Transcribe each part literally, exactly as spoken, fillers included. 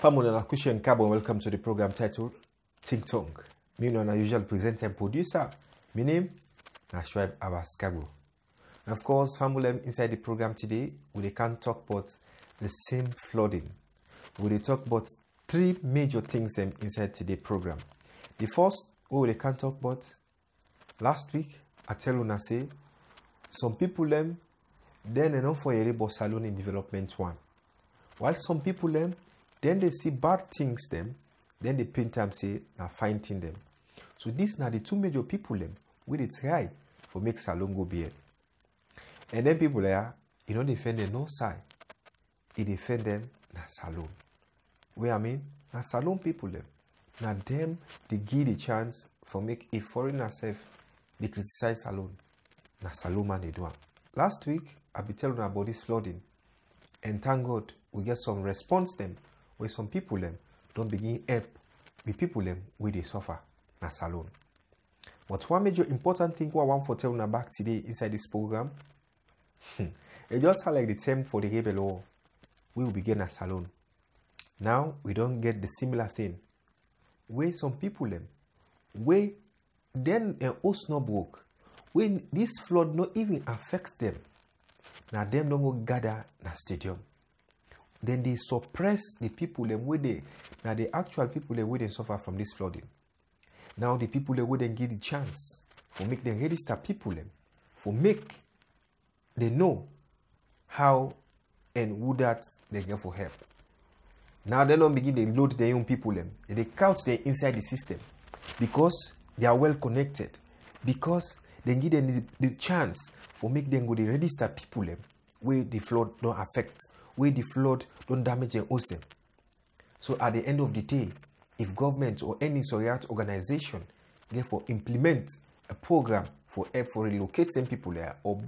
Family and Nshwe Abas, welcome to the program titled Think Tank. Me and our usual presenter and producer, my name Nshwe Abas Kabo. And of course, family inside the program today, we can talk about the same flooding. We will talk about three major things inside today's program. The first, we can talk about last week. I tell you, say some people them then they don't for a about Sierra Leone development one, while some people them. Then they see bad things them, then they paint them say na fine thing them. So these are the two major people them with it try for make Sierra Leone go bare. And then people there, you don't defend them no side. You defend them na Sierra Leone. What I mean, na Sierra Leone people them. Na them they give the chance for make a foreigner self they criticize Sierra Leone. Na Sierra Leone man they do. Last week I be telling about this flooding, and thank God we get some response them. Where some people them don't begin help with people them where they suffer na Sierra Leone. But one major important thing we want for tell na back today inside this program, it just like the term for the rebel war, we will begin na Sierra Leone. Now we don't get the similar thing. Where some people them, where then a host no broke, when this flood not even affects them, now them don't go gather na stadium. Then they suppress the people them where they now the actual people them where they suffer from this flooding. Now the people them where they get the chance for make them register people them for make they know how and who that they get for help. Now they don't begin they load their own people them. They couch them inside the system because they are well connected, because they give them the, the chance for make them go they register people them where the flood don't affect. Where the flood don't damage and host them. So at the end of the day, if government or any social organization therefore implement a program for help for relocate them people there, or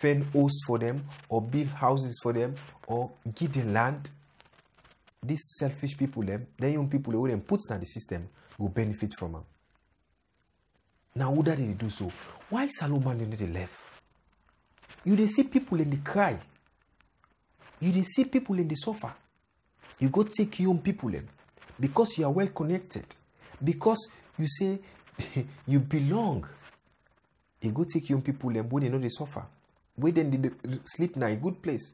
fend hosts for them, or build houses for them, or give them land, these selfish people them, the young people who then put down the system will benefit from them. Now who did they do so? Why Solomon didn't they left? You they see people in the cry. You dey see people in the sofa. You go take your own people in because you are well connected. Because you say you belong. You go take your own people in when they know they suffer. When they sleep in a good place,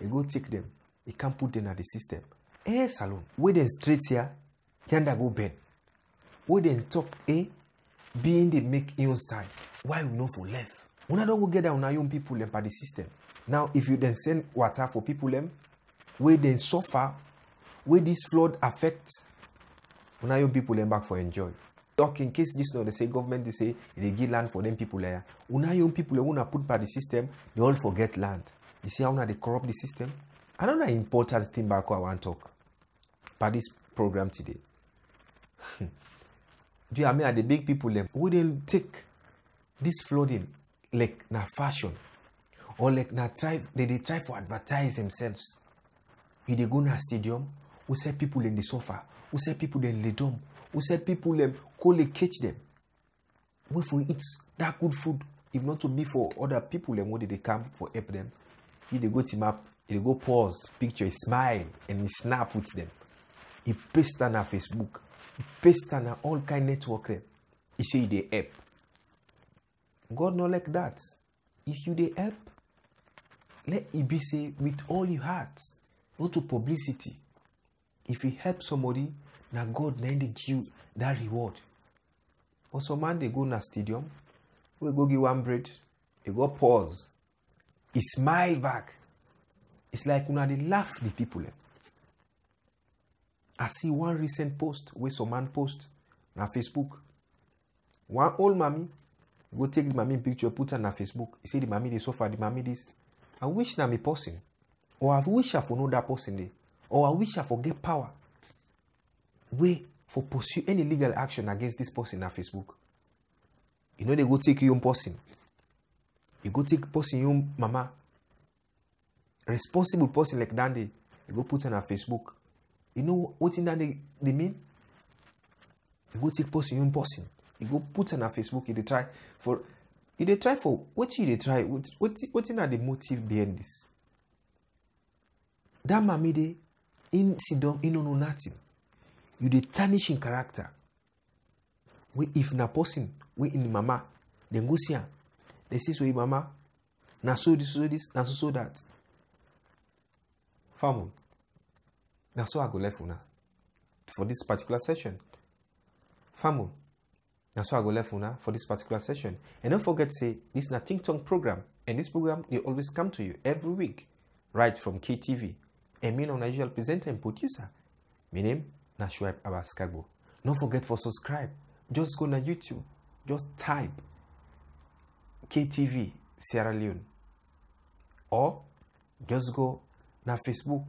you go take them. You can't put them at the system. Eh, Salon. When they straight here, they go bend. When they talk, eh, being they make your own style. Why you know for left? When I don't go get down your own people in by the system. Now, if you then send water for people them, where they suffer, where this flood affects, now your people them back for enjoy. Talk in case this now they say government they say they give land for them people there. Now your people who na put by the system, they all forget land. You see how now they corrupt the system. Another important thing back I want to talk by this program today. Do you mean the big people them who they take this flooding like na fashion? Or like na try they, they try for advertise themselves. If they go na stadium, we say people in the sofa, we say people in the dome, we say people them call they catch them. We for eat that good food, if not to be for other people them when they come for help them. If they go team up, if they go pause, picture, smile, and snap with them. He paste on Facebook, he paste on all kind network them. He say they help. God not like that. If you they help, let it be say with all your heart, not to publicity. If you help somebody, now God then they give you that reward. But some man they go na stadium, we go give one bread, they go pause, he smile back. It's like una they laugh the people. I see one recent post where some man post on Facebook. One old mommy go take the mommy picture, put her on Facebook. You see the mommy they suffer, the mommy this. I wish na me person, or I wish I for know that person there, or I wish I for get power. Way for pursue any legal action against this person on Facebook. You know they go take your own person. You go take person your own mama, responsible person like Dandy. You go put her on Facebook. You know what in that they, they mean? You go take person your own person. You go put on a Facebook. You they try for. You they try for. What you they try? What what what? Are the motive behind this? That mommy day, in sidom in no nothing. You dey tarnish in character. We if na person we in mama, then go see am. They say so mama, na so this so this, na so so that. Family. Na so I go left for now. For this particular session. Family. Na so I go left for now for this particular session. And don't forget say this na Think Tongue program, and this program they always come to you every week, right from K T V. And me, unusual presenter and producer. My name na Nshwe Abas Kabo. Don't forget for subscribe. Just go na YouTube. Just type K T V Sierra Leone, or just go na Facebook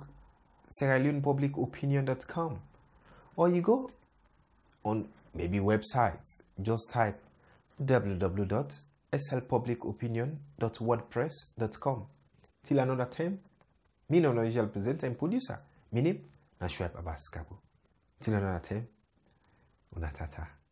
Sierra Leone Public Opinion dot com, or you go on maybe websites. Just type w w w dot s l public opinion dot wordpress dot com. Till another time, me no usual presenter and producer. My name na Nshwe Abas Kabo. Till another time, unatata.